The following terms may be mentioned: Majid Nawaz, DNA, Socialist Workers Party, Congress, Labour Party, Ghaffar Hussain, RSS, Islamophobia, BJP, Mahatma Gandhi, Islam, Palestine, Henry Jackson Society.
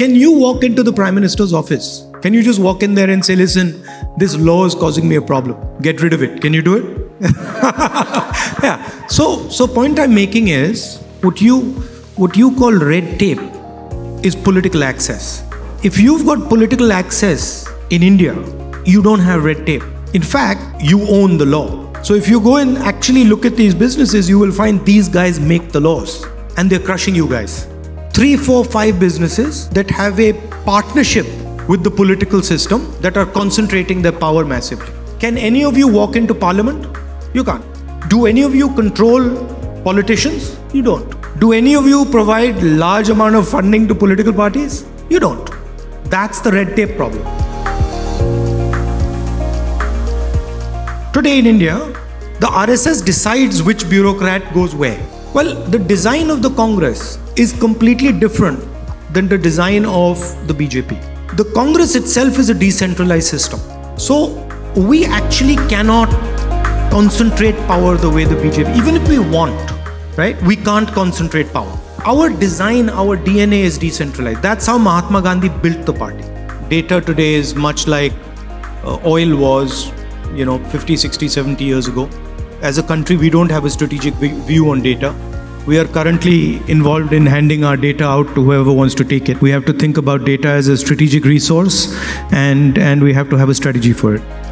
Can you walk into the Prime Minister's office? Can you just walk in there and say, listen, this law is causing me a problem. Get rid of it. Can you do it? Yeah. So point I'm making is, what you call red tape is political access. If you've got political access in India, you don't have red tape. In fact, you own the law. So if you go and actually look at these businesses, you will find these guys make the laws and they're crushing you guys. 3, 4, 5 businesses that have a partnership with the political system that are concentrating their power massively. Can any of you walk into parliament? You can't. Do any of you control politicians? You don't. Do any of you provide large amount of funding to political parties? You don't. That's the red tape problem. Today in India, the RSS decides which bureaucrat goes where. Well, the design of the Congress is completely different than the design of the BJP. The Congress itself is a decentralized system. So we actually cannot concentrate power the way the BJP, even if we want, right? We can't concentrate power. Our design, our DNA is decentralized. That's how Mahatma Gandhi built the party. Data today is much like oil was, 50, 60, 70 years ago. As a country, we don't have a strategic view on data. We are currently involved in handing our data out to whoever wants to take it. We have to think about data as a strategic resource and we have to have a strategy for it.